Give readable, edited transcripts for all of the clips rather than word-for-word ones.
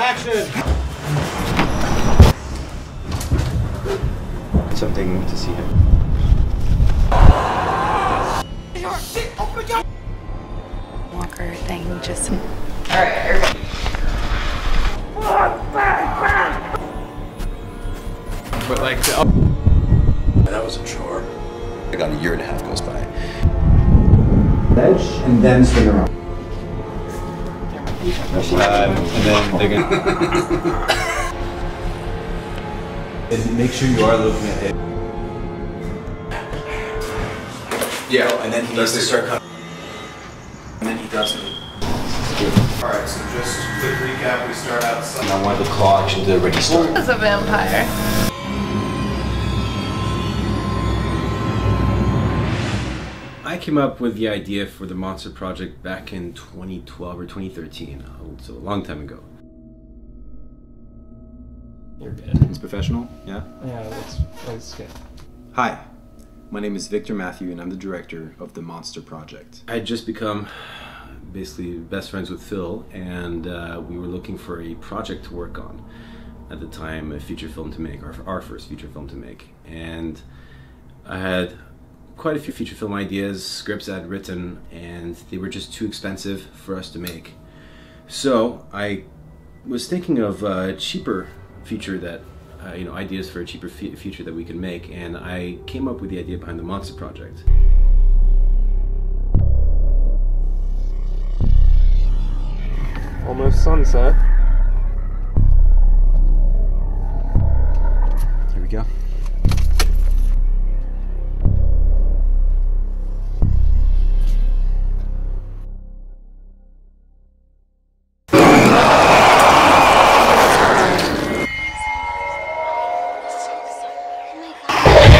Action! Something to see here. Walker thing, just... Alright, everybody. But like... That wasn't sure. About a year and a half goes by. Edge, and then spin around. And then they're gonna... And make sure you are looking at it. Yeah, and then he needs to start coming. And then he doesn't. Alright, so just quick recap, we start outside. And I wanted the claw action to already start. That's a vampire. I came up with the idea for The Monster Project back in 2012 or 2013, so a long time ago. You're good. It's professional, yeah? Yeah, that's good. Hi, my name is Victor Mathieu, and I'm the director of The Monster Project. I had just become basically best friends with Phil, and we were looking for a project to work on. At the time, a feature film to make, our first feature film to make. And I had quite a few feature film ideas, scripts I'd written, and they were just too expensive for us to make. So I was thinking of a cheaper feature that, you know, ideas for a cheaper feature that we could make, and I came up with the idea behind The Monster Project. Almost sunset. Here we go.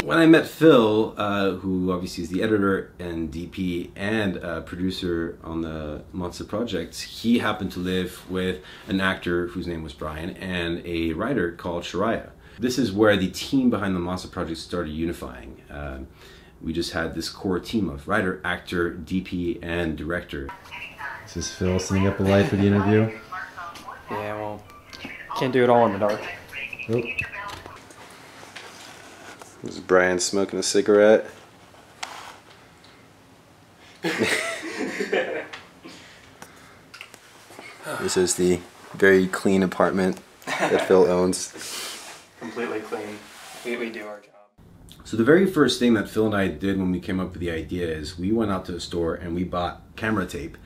When I met Phil, who obviously is the editor and DP and producer on the Monster Project, he happened to live with an actor whose name was Brian and a writer called Shariah. This is where the team behind the Monster Project started unifying. We just had this core team of writer, actor, DP, and director. Is this Phil setting up a light for the interview? Yeah, well, can't do it all in the dark. Nope. There's Brian smoking a cigarette. This is the very clean apartment that Phil owns. Completely clean. We do our job. So the very first thing that Phil and I did when we came up with the idea is we went out to the store and we bought camera tape.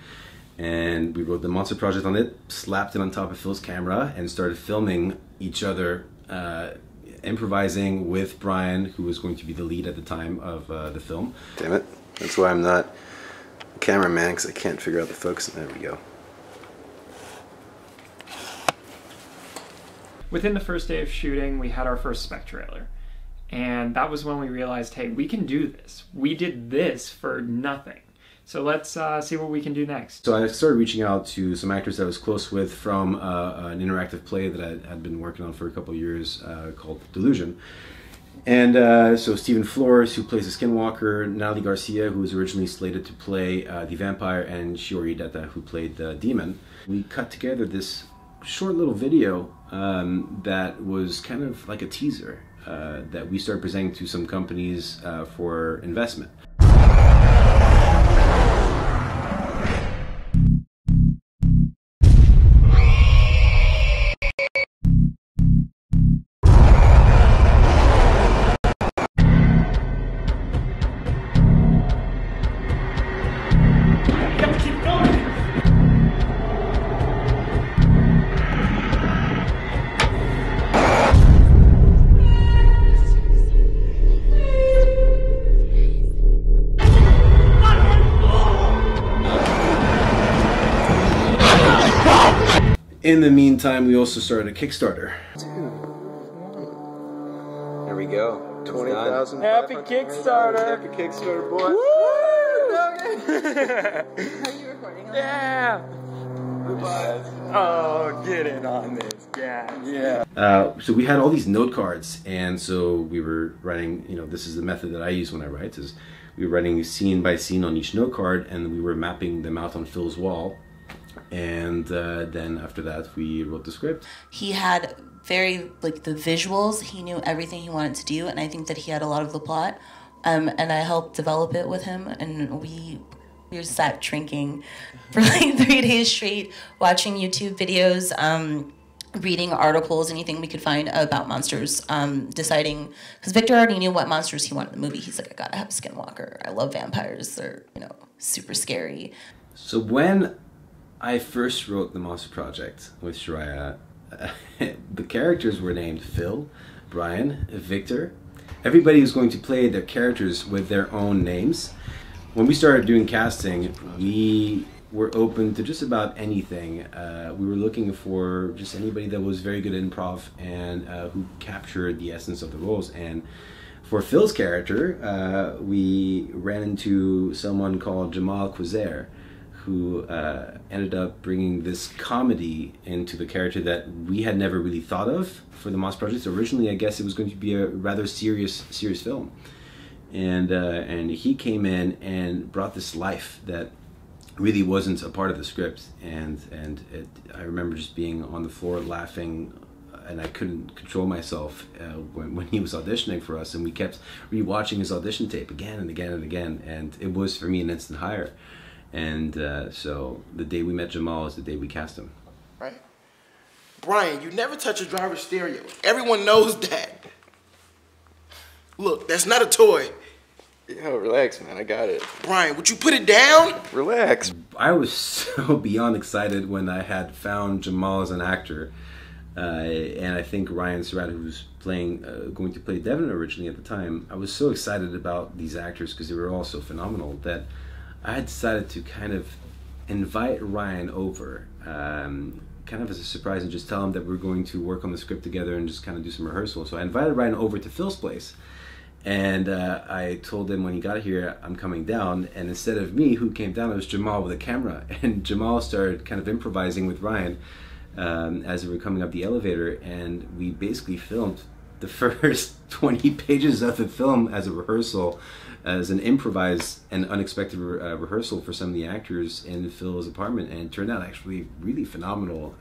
And we wrote The Monster Project on it, slapped it on top of Phil's camera, and started filming each other improvising with Brian, who was going to be the lead at the time of the film. Damn it. That's why I'm not a cameraman, because I can't figure out the focus. There we go. Within the first day of shooting, we had our first spec trailer. And that was when we realized, hey, we can do this. We did this for nothing. So let's see what we can do next. So I started reaching out to some actors that I was close with from an interactive play that I had been working on for a couple of years called Delusion. And so Stephen Flores, who plays the Skinwalker, Natalie Garcia, who was originally slated to play the Vampire, and Shiori Ideta, who played the Demon. We cut together this short little video that was kind of like a teaser that we started presenting to some companies for investment. In the meantime, we also started a Kickstarter. Dude. There we go. 20,000. Happy Kickstarter! Happy Kickstarter, boy! Woo! Are you recording on that? Yeah! Oh, get in on this. Yeah, yeah. So we had all these note cards, and so we were writing, you know, this is the method that I use when I write, is we were writing scene by scene on each note card, and we were mapping them out on Phil's wall. And then after that, we wrote the script. He had very, like, the visuals. He knew everything he wanted to do, and I think that he had a lot of the plot. And I helped develop it with him, and we were sat drinking for like 3 days straight, watching YouTube videos, reading articles, anything we could find about monsters, deciding, because Victor already knew what monsters he wanted in the movie. He's like, I gotta have a skinwalker. I love vampires. They're, you know, super scary. So when I first wrote The Monster Project with Shariah, the characters were named Phil, Brian, Victor. Everybody was going to play their characters with their own names. When we started doing casting, we were open to just about anything. We were looking for just anybody that was very good at improv and who captured the essence of the roles. And for Phil's character, we ran into someone called Jamal Khouzair, who ended up bringing this comedy into the character that we had never really thought of for The Monster Project. Originally, I guess it was going to be a rather serious film. And he came in and brought this life that really wasn't a part of the script, and I remember just being on the floor laughing, and I couldn't control myself when he was auditioning for us, and we kept rewatching his audition tape again and again and again, and it was for me an instant hire. And so the day we met Jamal is the day we cast him. Right, Brian, you never touch a driver's stereo. Everyone knows that. Look, that's not a toy. Yo, relax, man. I got it. Brian, would you put it down? Relax. I was so beyond excited when I had found Jamal as an actor. And I think Ryan Surratt, who was playing, going to play Devin originally at the time, I was so excited about these actors because they were all so phenomenal that I had decided to kind of invite Ryan over, kind of as a surprise, and just tell him that we're going to work on the script together and just kind of do some rehearsal. So I invited Ryan over to Phil's place. And I told him when he got here, I'm coming down, and instead of me, who came down, it was Jamal with a camera. And Jamal started kind of improvising with Ryan as we were coming up the elevator, and we basically filmed the first 20 pages of the film as a rehearsal, as an improvised and unexpected rehearsal for some of the actors in Phil's apartment, and it turned out actually really phenomenal.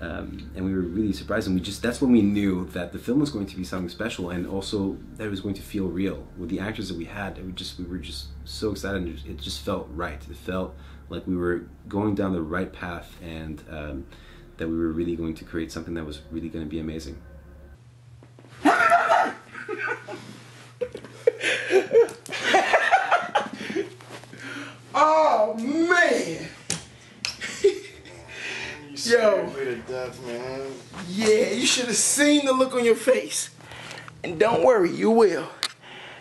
And we were really surprised, and we just—that's when we knew that the film was going to be something special, and also that it was going to feel real with the actors that we had. We were just so excited, and it just felt right. It felt like we were going down the right path, and that we were really going to create something that was really going to be amazing. Oh man! Yo, death, man. Yeah, you should have seen the look on your face. And don't worry, you will.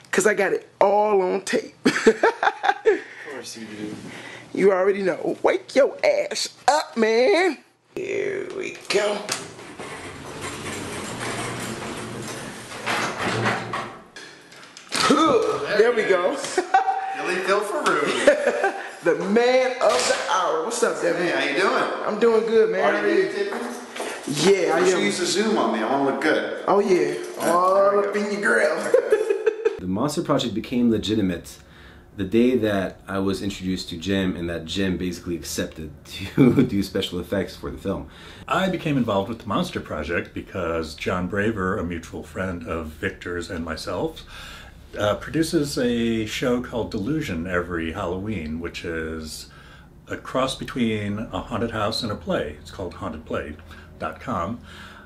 Because I got it all on tape. Of course you do. You already know. Wake your ass up, man. Here we go. There we go. Billy Phil Faroo. The man of the hour. What's up, Devin? Hey, how you doing? I'm doing good, man. Are you ready? Yeah, I am. You should use the zoom on me. I want to look good. Oh, yeah. All up in your grill. The Monster Project became legitimate the day that I was introduced to Jim, and that Jim basically accepted to do special effects for the film. I became involved with The Monster Project because John Braver, a mutual friend of Victor's and myself, produces a show called Delusion every Halloween, which is a cross between a haunted house and a play. It's called hauntedplay.com.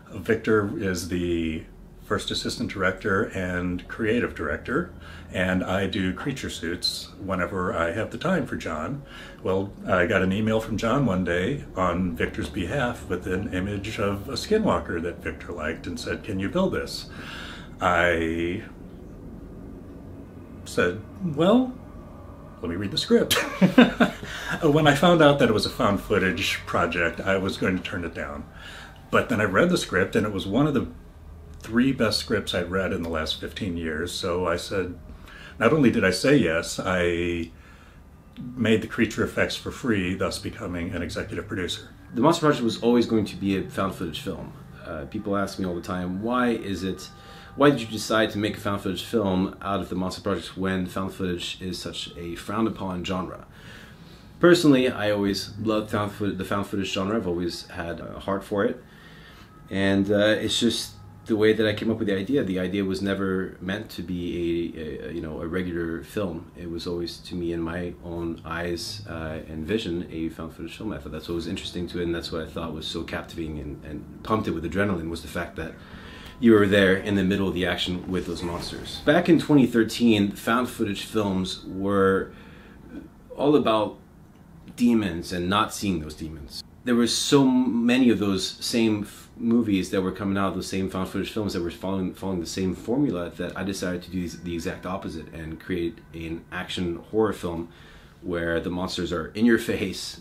Victor is the first assistant director and creative director, and I do creature suits whenever I have the time for John. Well, I got an email from John one day on Victor's behalf with an image of a skinwalker that Victor liked and said, "Can you build this?" I said, well, let me read the script. When I found out that it was a found footage project, I was going to turn it down. But then I read the script, and it was one of the 3 best scripts I'd read in the last 15 years. So I said, not only did I say yes, I made the creature effects for free, thus becoming an executive producer. The Monster Project was always going to be a found footage film. People ask me all the time, why did you decide to make a found footage film out of The Monster Project when found footage is such a frowned upon genre? Personally, I always loved the found footage genre. I've always had a heart for it. And it's just the way that I came up with the idea. The idea was never meant to be a regular film. It was always, to me, in my own eyes and vision, a found footage film. I thought that's what was interesting to it, and that's what I thought was so captivating and pumped it with adrenaline, was the fact that you were there in the middle of the action with those monsters. Back in 2013, found footage films were all about demons and not seeing those demons. There were so many of those same movies that were coming out, those same found footage films that were following the same formula, that I decided to do the exact opposite and create an action horror film where the monsters are in your face.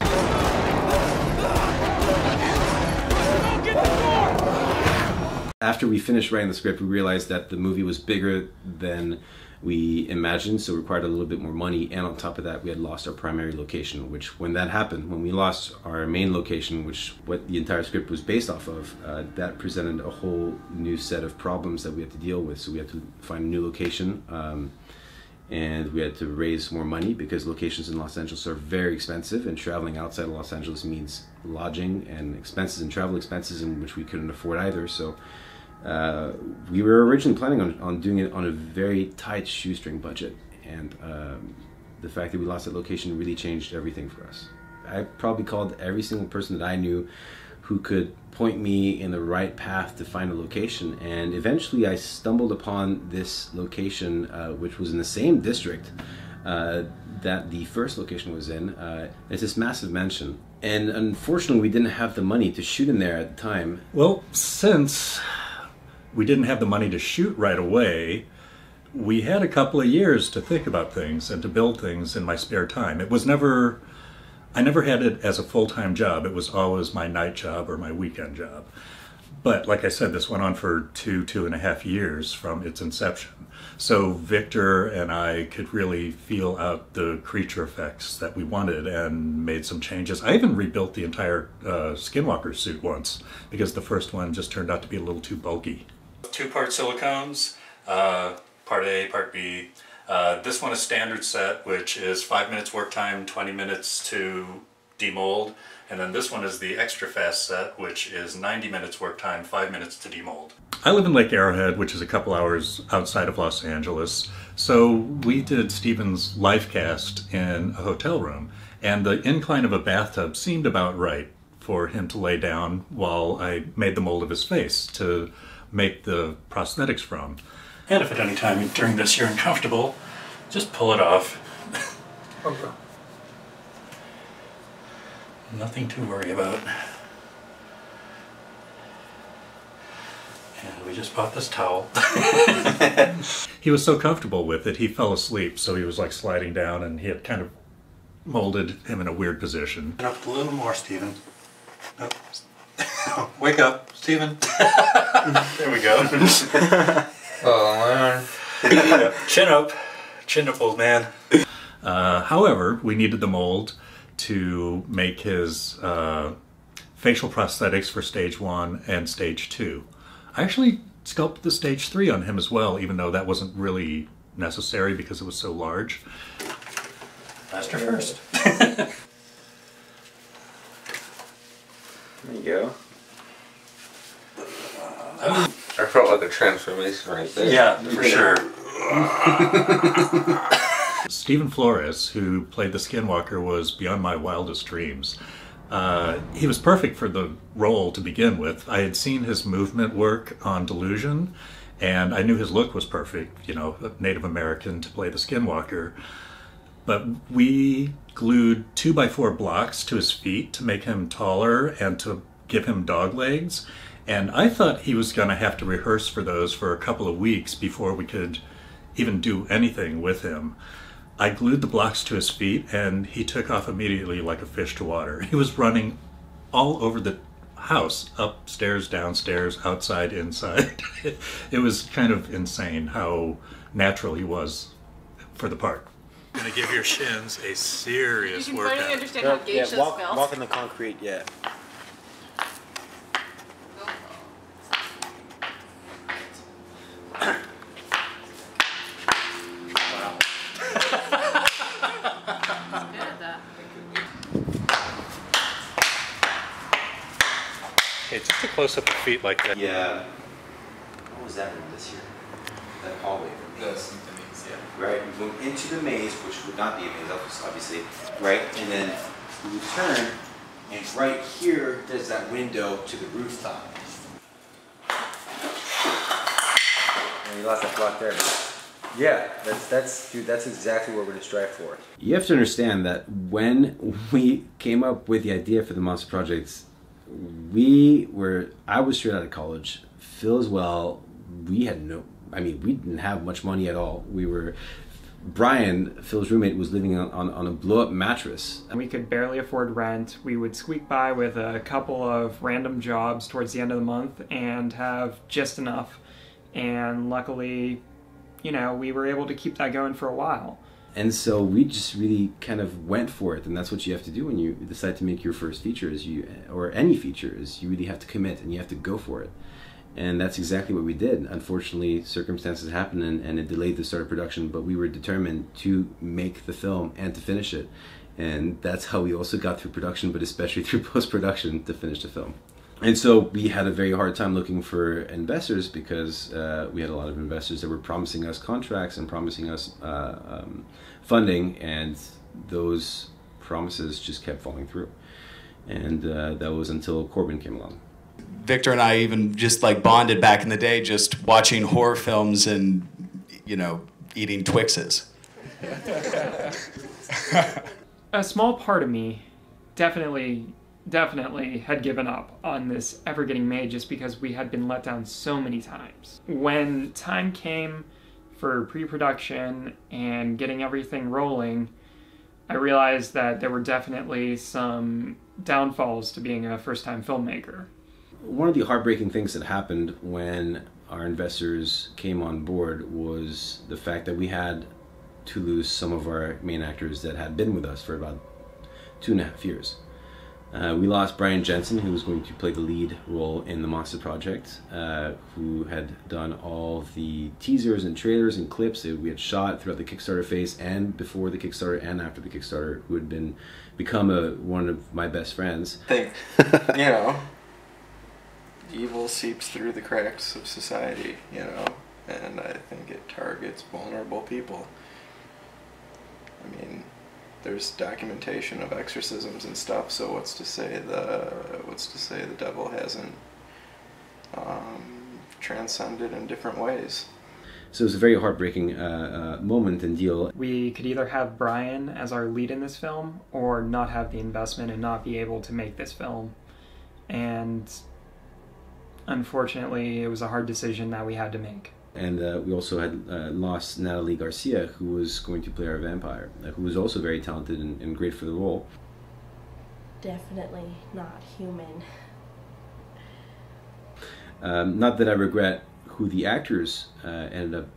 After we finished writing the script, we realized that the movie was bigger than we imagined, so it required a little bit more money, and on top of that, we had lost our primary location, which, when that happened, when we lost our main location, which what the entire script was based off of, that presented a whole new set of problems that we had to deal with. So we had to find a new location, and we had to raise more money, because locations in Los Angeles are very expensive, and traveling outside of Los Angeles means lodging and expenses and travel expenses, in which we couldn't afford either. So we were originally planning on doing it on a very tight shoestring budget, and the fact that we lost that location really changed everything for us. I probably called every single person that I knew who could point me in the right path to find a location, and eventually I stumbled upon this location, which was in the same district that the first location was in. It's this massive mansion, and unfortunately we didn't have the money to shoot in there at the time. Well, since we didn't have the money to shoot right away, we had a couple of years to think about things and to build things in my spare time. It was never, I never had it as a full-time job. It was always my night job or my weekend job. But like I said, this went on for two and a half years from its inception. So Victor and I could really feel out the creature effects that we wanted and made some changes. I even rebuilt the entire Skinwalker suit once, because the first one just turned out to be a little too bulky. Two-part silicones, part A, part B. This one is standard set, which is 5 minutes work time, 20 minutes to demold. And then this one is the extra fast set, which is 90 minutes work time, 5 minutes to demold. I live in Lake Arrowhead, which is a couple hours outside of Los Angeles. So we did Stephen's life cast in a hotel room, and the incline of a bathtub seemed about right for him to lay down while I made the mold of his face to make the prosthetics from. And if at any time during this you're uncomfortable, just pull it off. Okay. Nothing to worry about. And we just bought this towel. He was so comfortable with it, he fell asleep, so he was like sliding down, and he had kind of molded him in a weird position. Up a little more, Stephen. Oh. Wake up, Stephen. There we go. Oh, man. Chin up, old man. However, we needed the mold to make his facial prosthetics for stage 1 and stage 2. I actually sculpted the stage 3 on him as well, even though that wasn't really necessary because it was so large. Master first. There you go. I felt like a transformation right there. Yeah, for sure. Stephen Flores, who played the Skinwalker, was beyond my wildest dreams. He was perfect for the role to begin with. I had seen his movement work on Delusion, and I knew his look was perfect, you know, Native American to play the Skinwalker. But we glued 2x4 blocks to his feet to make him taller and to give him dog legs, and I thought he was going to have to rehearse for those for a couple of weeks before we could even do anything with him. I glued the blocks to his feet, and he took off immediately like a fish to water. He was running all over the house, upstairs, downstairs, outside, inside. It was kind of insane how natural he was for the part. I'm gonna give your shins a serious workout. You can finally understand how geisha smells. Walk in the concrete, yeah. close-up of feet like that. Yeah. What was that room this year? That hallway. The maze, yeah. Right, we went into the maze, which would not be a maze, obviously, right? And then we turn, and right here, there's that window to the rooftop. And we lost that block there. Yeah, that's exactly what we're gonna strive for. You have to understand that when we came up with the idea for the Monster Projects, I was straight out of college. Phil as well, we didn't have much money at all. We were, Brian, Phil's roommate, was living on a blow-up mattress. We could barely afford rent. We would squeak by with a couple of random jobs towards the end of the month and have just enough. And luckily, you know, we were able to keep that going for a while. And so we just really kind of went for it, and that's what you have to do when you decide to make your first feature, or any feature, is you really have to commit and you have to go for it. And that's exactly what we did. Unfortunately, circumstances happened and it delayed the start of production, but we were determined to make the film and to finish it. And that's how we also got through production, but especially through post-production to finish the film. And so we had a very hard time looking for investors because we had a lot of investors that were promising us contracts and promising us funding, and those promises just kept falling through. And that was until Corbin came along. Victor and I even just like bonded back in the day, just watching horror films and, you know, eating Twixes. A small part of me definitely had given up on this ever getting made just because we had been let down so many times. When time came for pre-production and getting everything rolling, I realized that there were definitely some downfalls to being a first-time filmmaker. One of the heartbreaking things that happened when our investors came on board was the fact that we had to lose some of our main actors that had been with us for about 2.5 years. We lost Brian Jensen, who was going to play the lead role in The Monster Project, who had done all the teasers and trailers and clips that we had shot throughout the Kickstarter phase and before the Kickstarter and after the Kickstarter, who had become one of my best friends. I think, you know, evil seeps through the cracks of society, you know, and I think it targets vulnerable people. I mean, there's documentation of exorcisms and stuff, so what's to say the devil hasn't transcended in different ways. So it was a very heartbreaking moment and deal. We could either have Brian as our lead in this film or not have the investment and not be able to make this film. And unfortunately, it was a hard decision that we had to make. And we also had lost Natalie Garcia, who was going to play our vampire, who was also very talented and great for the role. Definitely not human. Not that I regret who the actors ended up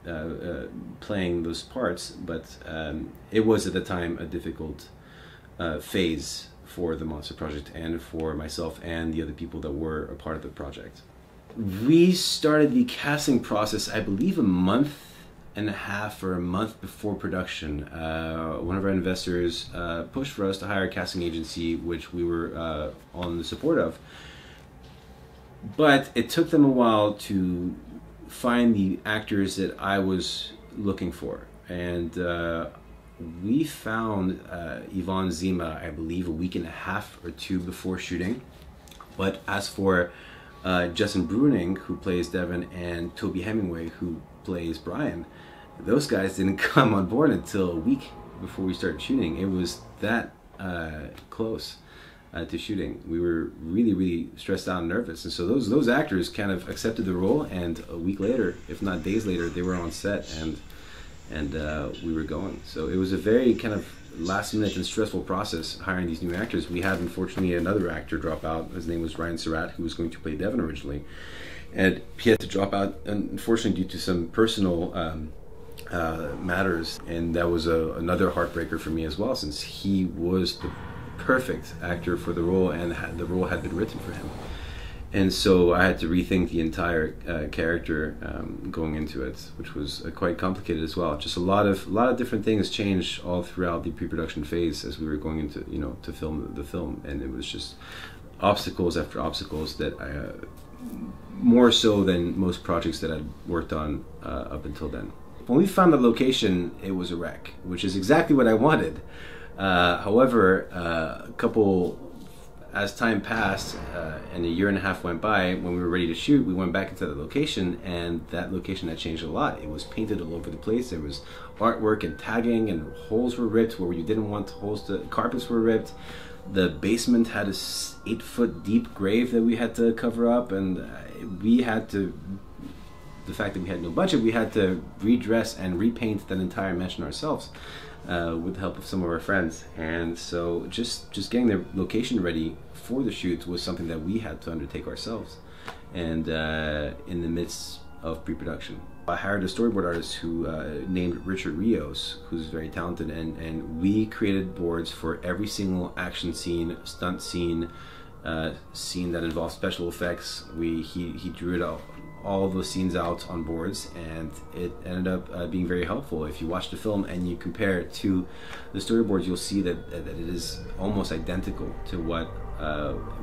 playing those parts, but it was at the time a difficult phase for the Monster Project and for myself and the other people that were a part of the project. We started the casting process, I believe, a month and a half or a month before production. One of our investors pushed for us to hire a casting agency, which we were on the support of. But it took them a while to find the actors that I was looking for. And we found Yvonne Zima, I believe, a week and a half or two before shooting. But as for Justin Bruening, who plays Devin, and Toby Hemingway, who plays Brian, those guys didn't come on board until a week before we started shooting. It was that close to shooting. We were really, really stressed out and nervous. And so those actors kind of accepted the role, and a week later, if not days later, they were on set and we were going. So it was a very kind of last-minute and stressful process hiring these new actors. We had, unfortunately, another actor drop out. His name was Ryan Surratt, who was going to play Devin originally, and he had to drop out, unfortunately, due to some personal matters, and that was another heartbreaker for me as well, since he was the perfect actor for the role, and the role had been written for him. And so I had to rethink the entire character going into it, which was quite complicated as well. Just a lot of different things changed all throughout the pre-production phase as we were going into, you know, to film the film, and it was just obstacles after obstacles that more so than most projects that I'd worked on up until then. When we found the location, it was a wreck, which is exactly what I wanted. However, as time passed and a year and a half went by, when we were ready to shoot, we went back into the location, and that location had changed a lot. It was painted all over the place. There was artwork and tagging, and holes were ripped where you didn't want holes to, carpets were ripped. The basement had a 8-foot deep grave that we had to cover up, and we had to, the fact that we had no budget, we had to redress and repaint that entire mansion ourselves. With the help of some of our friends. And so just getting the location ready for the shoot was something that we had to undertake ourselves, and in the midst of pre-production. I hired a storyboard artist who named Richard Rios, who's very talented, and we created boards for every single action scene, stunt scene, scene that involves special effects. He drew it all. All those scenes out on boards, and it ended up being very helpful. If you watch the film and you compare it to the storyboards, you'll see that it is almost identical to what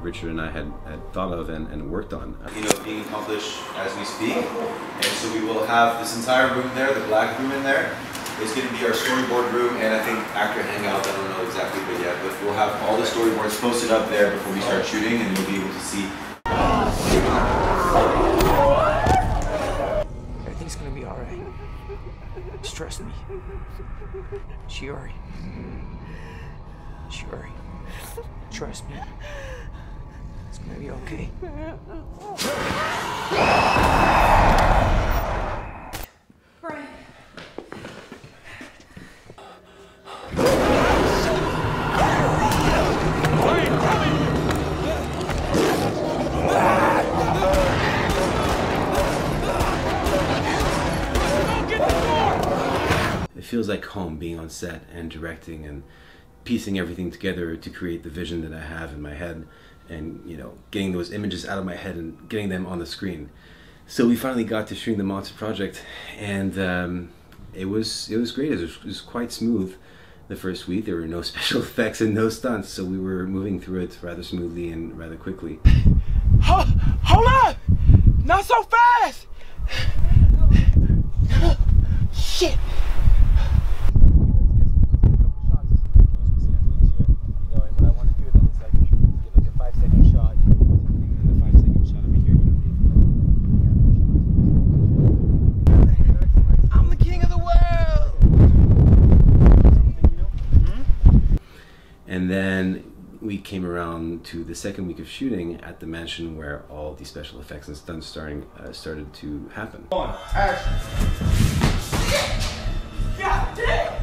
Richard and I had thought of and worked on. You know, being accomplished as we speak, and so we will have this entire room there, the black room in there. It's going to be our storyboard room, and I think actor hangout. I don't know exactly, but yeah, but we'll have all the storyboards posted up there before we start shooting, and you'll be able to see. Trust me. Shiori. Shiori. Trust me. It's gonna be okay. Brian. It feels like home, being on set and directing and piecing everything together to create the vision that I have in my head, and you know, getting those images out of my head and getting them on the screen. So we finally got to shooting The Monster Project, and it was great. It was quite smooth the first week. There were no special effects and no stunts, so we were moving through it rather smoothly and rather quickly. Hold on! Not so fast! Shit! And then we came around to the second week of shooting at the mansion, where all the special effects and stunts started to happen. On, action! Yeah, yeah.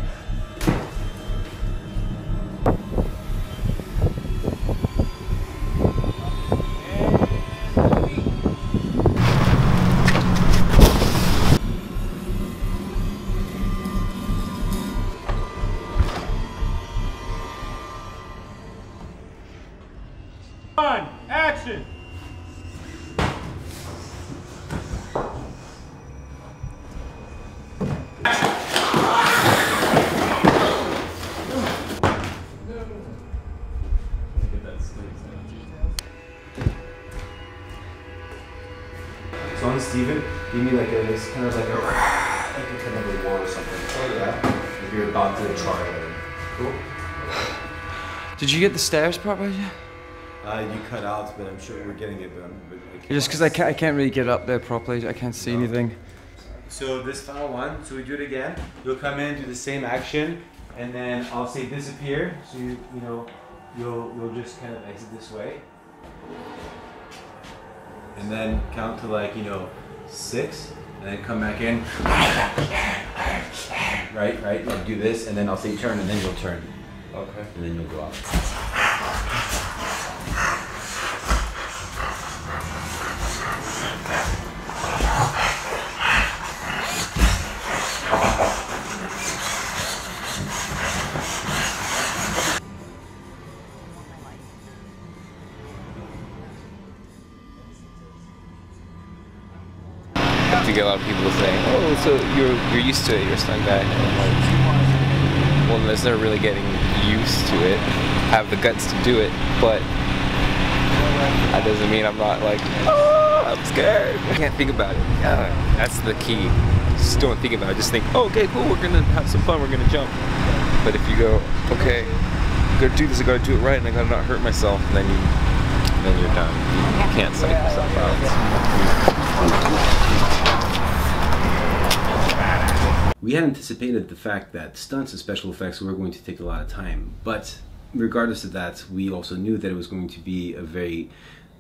Stephen, give me like a, it's kind of like a, like a war or something. Oh yeah. If you're about to try it. Cool. Did you get the stairs part by you? You cut out, but I'm sure we're getting it done. Just because I can't really get up there properly, I can't see anything. So this final one, so we do it again. You'll come in, do the same action, and then I'll say disappear. So you know, you'll just kind of exit this way. And then count to like, you know, 6, and then come back in. Right, like do this, and then I'll say turn, and then you'll turn. Okay. And then you'll go out. You get a lot of people saying, oh, so you're used to it, you're a stunt guy. And like, well, unless they're really getting used to it, have the guts to do it, but that doesn't mean I'm not like, oh, scared. I can't think about it. Yeah, that's the key. Just don't think about it. Just think, oh, okay, cool, we're gonna have some fun, we're gonna jump. But if you go, okay, I gotta do this, I gotta do it right, and I gotta not hurt myself, and then you're done. You can't psych yourself out. We had anticipated the fact that stunts and special effects were going to take a lot of time, but regardless of that, we also knew that it was going to be a very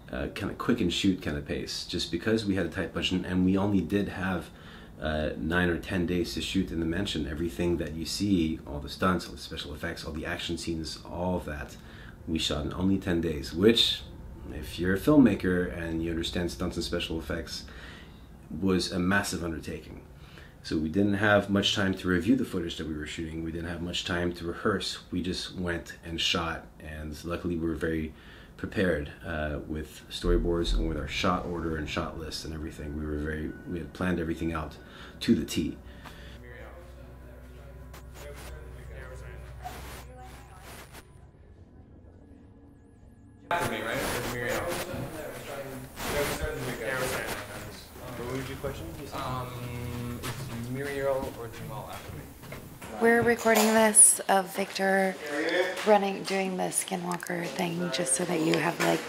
kind of quick and shoot kind of pace, just because we had a tight budget and we only did have 9 or 10 days to shoot in the mansion. Everything that you see, all the stunts, all the special effects, all the action scenes, all of that, we shot in only 10 days, which, if you're a filmmaker and you understand stunts and special effects, was a massive undertaking. So we didn't have much time to review the footage that we were shooting. We didn't have much time to rehearse. We just went and shot, and luckily we were very prepared with storyboards and with our shot order and shot list and everything. We had planned everything out to the T. We're recording this of Victor doing the skinwalker thing just so that you have like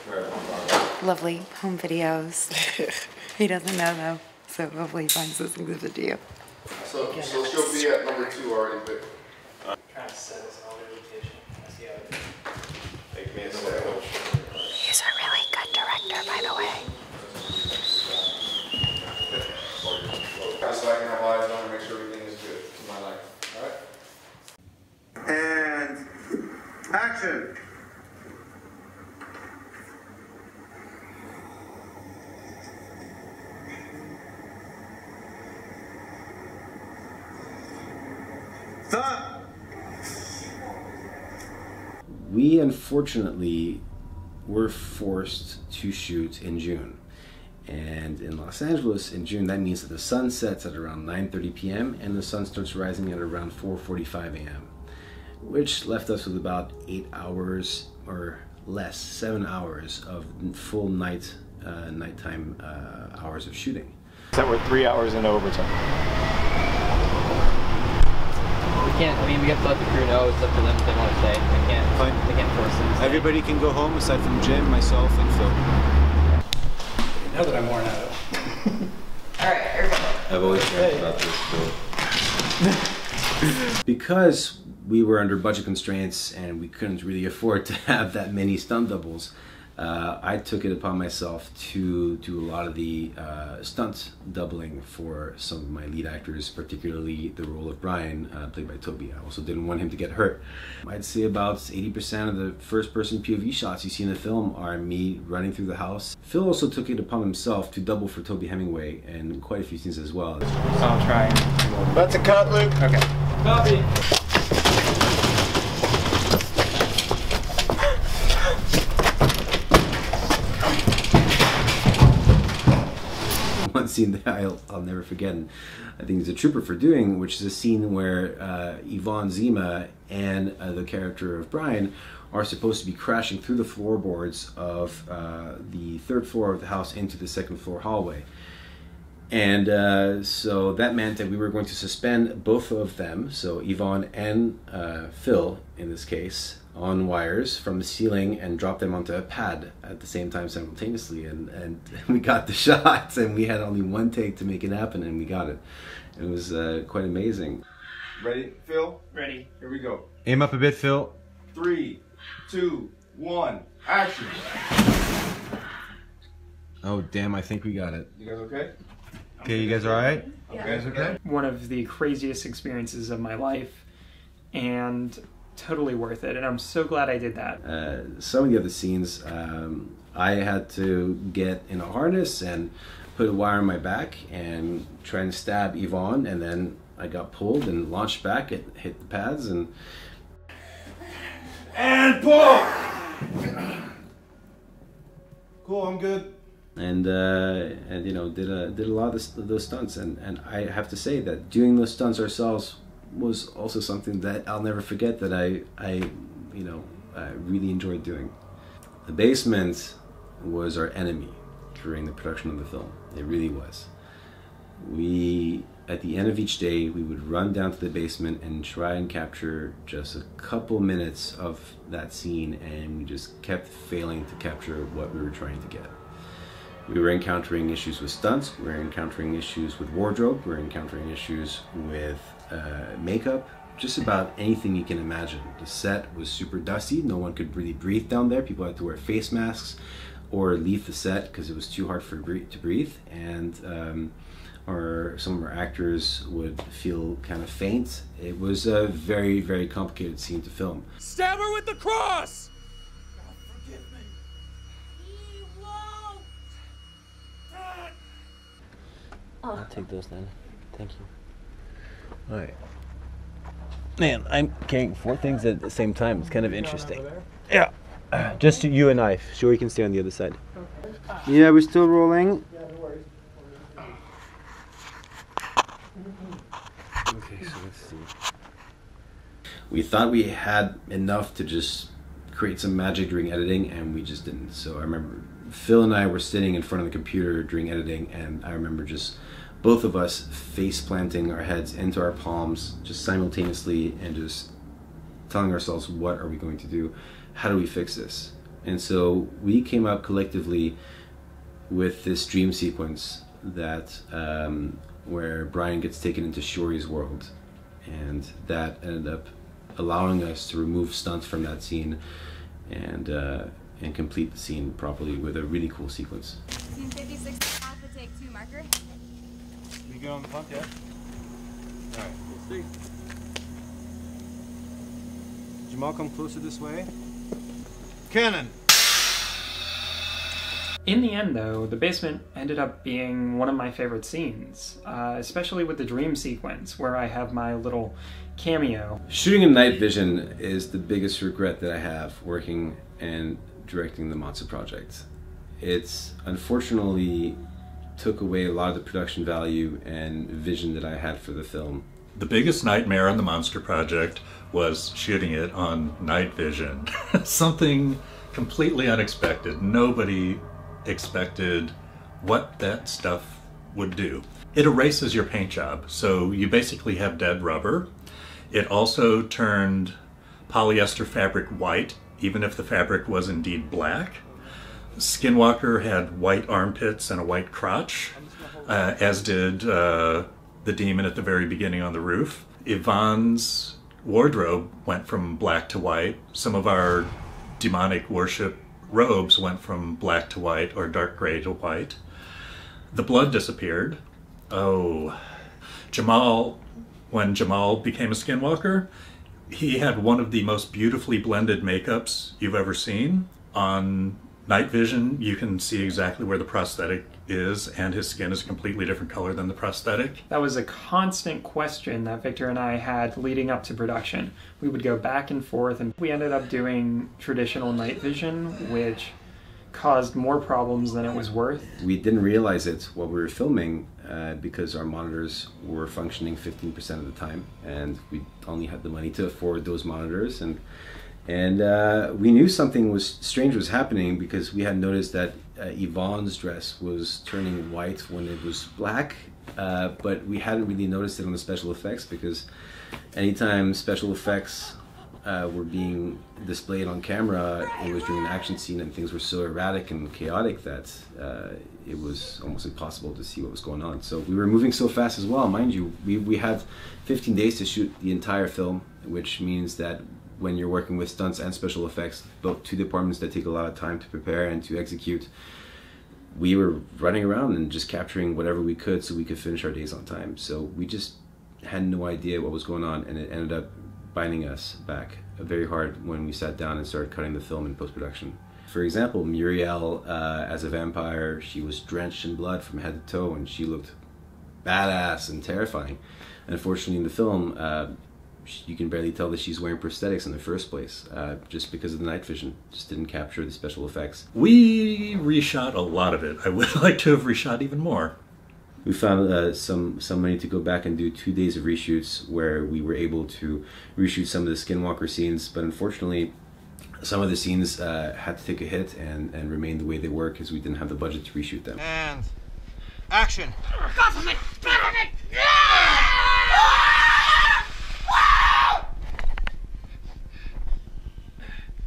lovely home videos. He doesn't know though, so hopefully he finds this and gives it to you. So she'll be at number 2 already, but I'm trying to set this on meditation. He's a really good director, by the way. So I can have eyes on and make sure everything is good to my life. All right? And action! Stop! We unfortunately were forced to shoot in June. And in Los Angeles in June, that means that the sun sets at around 9:30 p.m. and the sun starts rising at around 4:45 a.m. which left us with about 8 hours or less, 7 hours of full night, nighttime hours of shooting. That we're 3 hours into overtime. We can't. I mean, we have to let the crew know. It's up to them if they want to stay. They can't force them to stay. Everybody can go home aside from Jim, myself, and Phil. Now that I'm worn out. All right, here we go. I've always dreamt about this too. Because we were under budget constraints and we couldn't really afford to have that many stunt doubles, I took it upon myself to do a lot of the stunt doubling for some of my lead actors, particularly the role of Brian, played by Toby. I also didn't want him to get hurt. I'd say about 80% of the first-person POV shots you see in the film are me running through the house. Phil also took it upon himself to double for Toby Hemingway in quite a few scenes as well. I'll try. That's a cut, Luke. Okay. Copy. Scene that I'll never forget, and I think it's a trooper for doing, which is a scene where Yvonne Zima and the character of Brian are supposed to be crashing through the floorboards of the 3rd floor of the house into the 2nd floor hallway. And so that meant that we were going to suspend both of them, so Yvonne and Phil in this case, on wires from the ceiling and drop them onto a pad at the same time simultaneously, and we got the shots, and we had only one take to make it happen, and we got it. It was quite amazing. Ready, Phil? Ready. Here we go. Aim up a bit, Phil. 3, 2, 1, action! Oh damn, I think we got it. You guys okay? Okay, you guys alright? Yeah. You guys okay? One of the craziest experiences of my life, and totally worth it, and I'm so glad I did that. Some of the other scenes, I had to get in a harness and put a wire on my back and try and stab Yvonne, and then I got pulled and launched back. It hit the pads and pull! Cool, I'm good. And you know, did a lot of those stunts, and I have to say that doing those stunts ourselves was also something that I'll never forget, that I really enjoyed doing. The basement was our enemy. during the production of the film. It really was. We, at the end of each day, we would run down to the basement and try and capture just a couple minutes of that scene, and we just kept failing to capture what we were trying to get. We were encountering issues with stunts, we were encountering issues with wardrobe, we were encountering issues with makeup, just about anything you can imagine. The set was super dusty, no one could really breathe down there, people had to wear face masks or leave the set because it was too hard to breathe, and or some of our actors would feel kind of faint. It was a very, very complicated scene to film. Stab her with the cross! God forgive me. He won't! I'll take those then. Thank you. Alright. Man, I'm carrying four things at the same time. It's kind of interesting. Yeah. Just you and I. Sure, you can stay on the other side. Okay. Yeah, we're still rolling. Yeah, no worries. Okay, so let's see. We thought we had enough to just create some magic during editing, and we just didn't. So I remember Phil and I were sitting in front of the computer during editing, and I remember just both of us face planting our heads into our palms just simultaneously and just telling ourselves, what are we going to do? How do we fix this? And so we came up collectively with this dream sequence that where Brian gets taken into Shiori's world, and that ended up allowing us to remove stunts from that scene and complete the scene properly with a really cool sequence. Scene 56, Alpha, take 2, marker. We go on the pump, yeah? All right, we'll see. Jamal, come closer this way. Cannon! In the end, though, the basement ended up being one of my favorite scenes, especially with the dream sequence where I have my little cameo. Shooting in night vision is the biggest regret that I have working and directing The Monster Project. It's unfortunately took away a lot of the production value and vision that I had for the film. The biggest nightmare on The Monster Project was shooting it on night vision. Something completely unexpected. Nobody expected what that stuff would do. It erases your paint job, so you basically have dead rubber. It also turned polyester fabric white, even if the fabric was indeed black. Skinwalker had white armpits and a white crotch, as did the demon at the very beginning on the roof. Yvonne's wardrobe went from black to white. Some of our demonic worship robes went from black to white or dark gray to white. The blood disappeared. Oh, Jamal, when Jamal became a skinwalker, he had one of the most beautifully blended makeups you've ever seen. On night vision, you can see exactly where the prosthetic is, and his skin is a completely different color than the prosthetic. That was a constant question that Victor and I had leading up to production. We would go back and forth, and we ended up doing traditional night vision, which caused more problems than it was worth. We didn't realize it while we were filming because our monitors were functioning 15% of the time, and we only had the money to afford those monitors. And we knew something was strange was happening because we had noticed that Yvonne's dress was turning white when it was black, but we hadn't really noticed it on the special effects, because anytime special effects were being displayed on camera, it was during an action scene, and things were so erratic and chaotic that it was almost impossible to see what was going on. So we were moving so fast as well, mind you. We had 15 days to shoot the entire film, which means that when you're working with stunts and special effects, both two departments that take a lot of time to prepare and to execute, we were running around and just capturing whatever we could so we could finish our days on time. So we just had no idea what was going on, and it ended up binding us back very hard when we sat down and started cutting the film in post-production. For example, Muriel as a vampire, she was drenched in blood from head to toe, and she looked badass and terrifying. Unfortunately, in the film, you can barely tell that she's wearing prosthetics in the first place, just because of the night vision. Just didn't capture the special effects. We reshot a lot of it. I would like to have reshot even more. We found some money to go back and do 2 days of reshoots where we were able to reshoot some of the Skinwalker scenes, but unfortunately Some of the scenes had to take a hit and remain the way they were because we didn't have the budget to reshoot them. And action! Government! Government!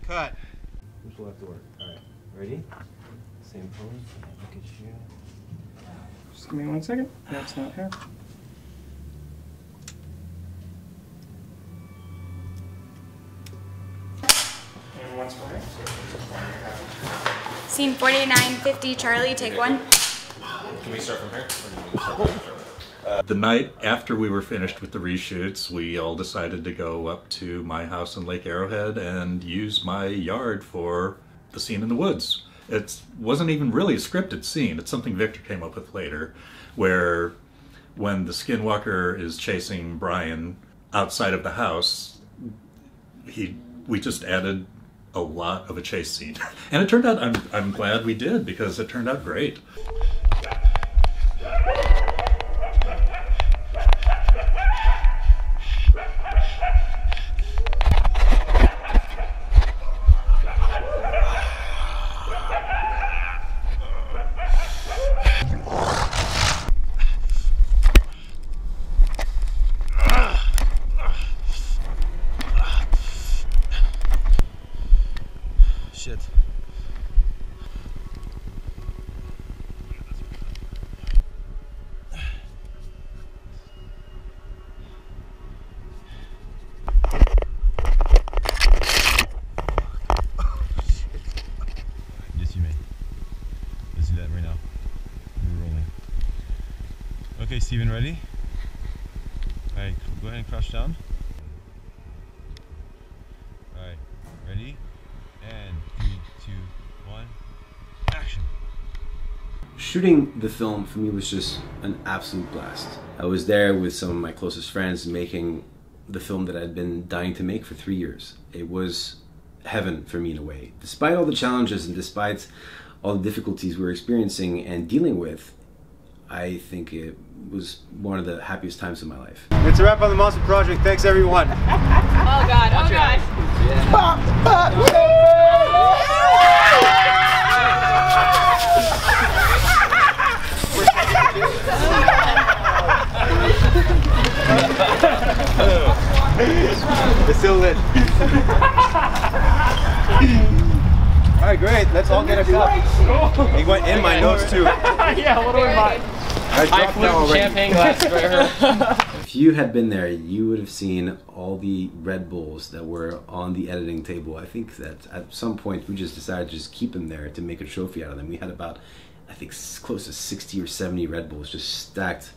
Cut. Which will have to work. All right. Ready? Same pose. Look at you. Just give me 1 second. That's not here. Scene 4950, Charlie, take one. Can we start from here? The night after we were finished with the reshoots, we all decided to go up to my house in Lake Arrowhead and use my yard for the scene in the woods. It wasn't even really a scripted scene. It's something Victor came up with later, where when the skinwalker is chasing Brian outside of the house, we just added a lot of a chase scene. And it turned out, I'm glad we did, because it turned out great. Steven, ready? All right, go ahead and crouch down. All right, ready? And 3, 2, 1, action! Shooting the film for me was just an absolute blast. I was there with some of my closest friends making the film that I'd been dying to make for 3 years. It was heaven for me in a way. Despite all the challenges and despite all the difficulties we were experiencing and dealing with, I think it was one of the happiest times of my life. It's a wrap on The Monster Project. Thanks, everyone. Oh, God. Oh, God. It's still lit. All right, great. Let's all get a cup. He went in my nose, too. Yeah, what do we buy? I flew champagne glass right here. If you had been there, you would have seen all the Red Bulls that were on the editing table. I think that at some point we just decided to just keep them there to make a trophy out of them. We had about, I think, close to 60 or 70 Red Bulls just stacked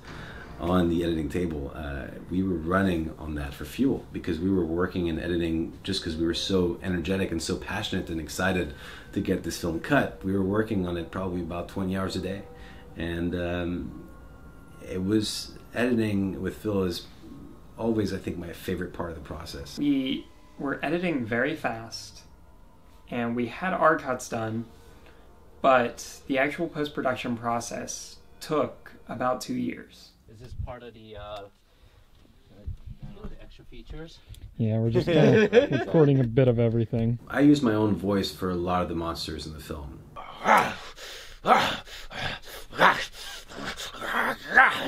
on the editing table. We were running on that for fuel because we were working and editing just because we were so energetic and so passionate and excited to get this film cut. We were working on it probably about 20 hours a day. And it was, editing with Phil is always, I think, my favorite part of the process. We were editing very fast, and we had our cuts done, but the actual post-production process took about 2 years. Is this part of the extra features? Yeah, we're just recording a bit of everything. I used my own voice for a lot of the monsters in the film.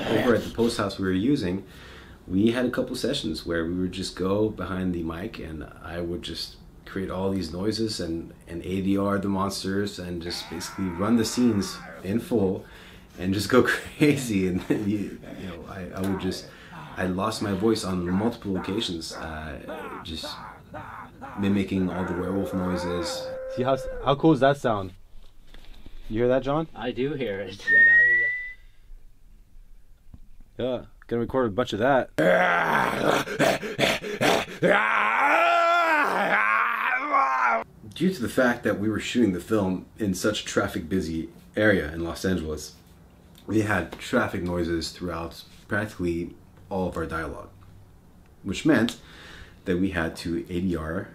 Over at the post house we were using, we had a couple sessions where we would just go behind the mic and I would just create all these noises and ADR the monsters and just basically run the scenes in full and just go crazy. And you know, I would just, I lost my voice on multiple occasions, just mimicking all the werewolf noises. See how cool does that sound? You hear that, John? I do hear it. Yeah, gonna record a bunch of that. Due to the fact that we were shooting the film in such a traffic-busy area in Los Angeles, we had traffic noises throughout practically all of our dialogue, which meant that we had to ADR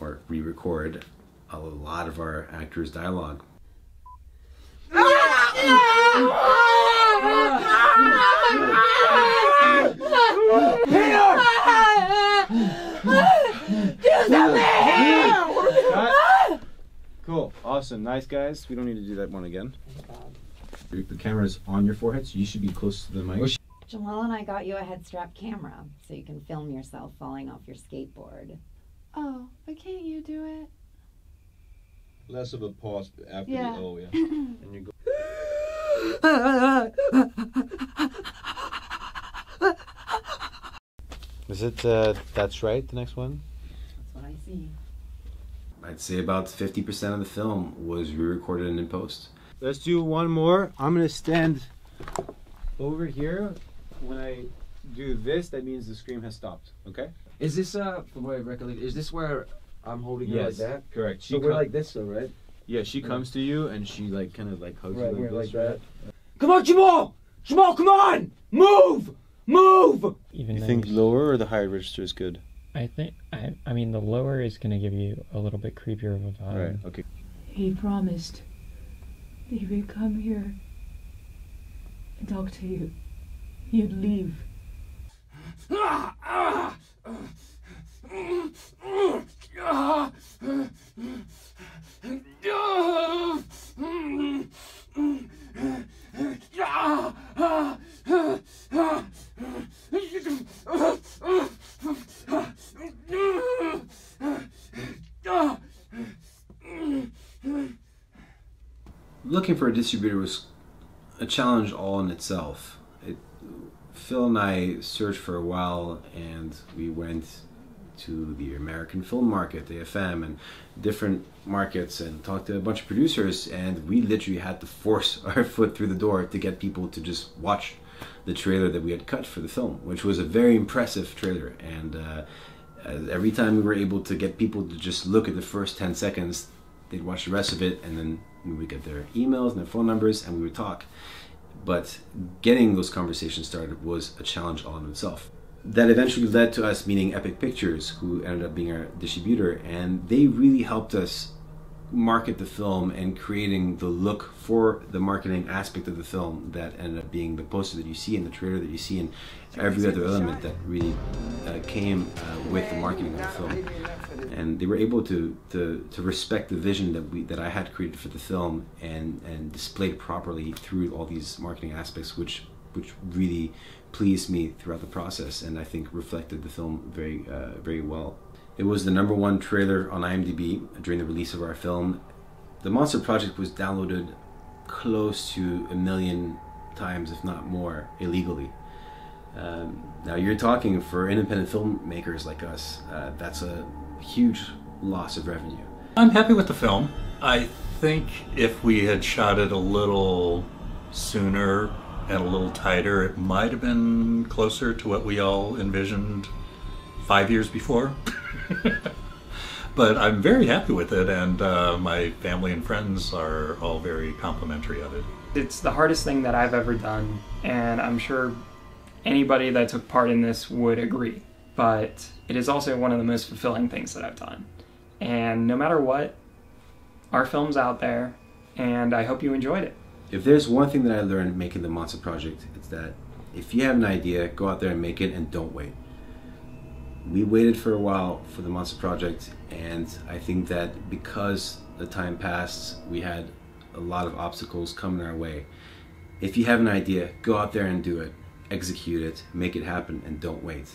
or re-record a lot of our actors' dialogue. Peter! Do something! awesome. Nice, guys. We don't need to do that one again. If the camera's on your forehead, so you should be close to the mic. Jamal and I got you a head-strap camera so you can film yourself falling off your skateboard. Oh, but can't you do it? Less of a pause after the oh, yeah. And you go. Is it That's Right, the next one? That's what I see. I'd say about 50% of the film was re-recorded and in post. Let's do one more. I'm gonna stand over here. When I do this, that means the scream has stopped, okay? Is this, from what I recollect, is this where I'm holding her like that? Yes, correct. So we're like this though, right? Yeah, she comes to you and she like kind of like hugs you like that. Come on, Jamal! Jamal, come on! Move! Move! Even you think lower or the higher register is good? I think, I mean, the lower is going to give you a little bit creepier of a vibe. Right, okay. He promised that he would come here and talk to you. You'd leave. Looking for a distributor was a challenge all in itself. Phil and I searched for a while, and we went to the American film market, the AFM, and different markets, and talked to a bunch of producers, and we literally had to force our foot through the door to get people to just watch the trailer that we had cut for the film, which was a very impressive trailer. And every time we were able to get people to just look at the first 10 seconds, they'd watch the rest of it, and then we would get their emails and their phone numbers, and we would talk. But getting those conversations started was a challenge all in itself. That eventually led to us meeting Epic Pictures, who ended up being our distributor, and they really helped us market the film and creating the look for the marketing aspect of the film that ended up being the poster that you see and the trailer that you see and every other element that really came with the marketing of the film. And they were able to respect the vision that I had created for the film and displayed properly through all these marketing aspects, which really pleased me throughout the process, and I think reflected the film very, very well. It was the #1 trailer on IMDb during the release of our film. The Monster Project was downloaded close to 1 million times, if not more, illegally. Now you're talking for independent filmmakers like us, that's a huge loss of revenue. I'm happy with the film. I think if we had shot it a little sooner, and a little tighter, it might have been closer to what we all envisioned 5 years before. But I'm very happy with it, and my family and friends are all very complimentary of it. It's the hardest thing that I've ever done, and I'm sure anybody that took part in this would agree. But it is also one of the most fulfilling things that I've done. And no matter what, our film's out there, and I hope you enjoyed it. If there's one thing that I learned making The Monster Project, it's that if you have an idea, go out there and make it, and don't wait. We waited for a while for The Monster Project, and I think that because the time passed, we had a lot of obstacles coming our way. If you have an idea, go out there and do it, execute it, make it happen, and don't wait.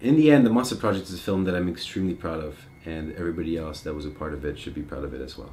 In the end, The Monster Project is a film that I'm extremely proud of, and everybody else that was a part of it should be proud of it as well.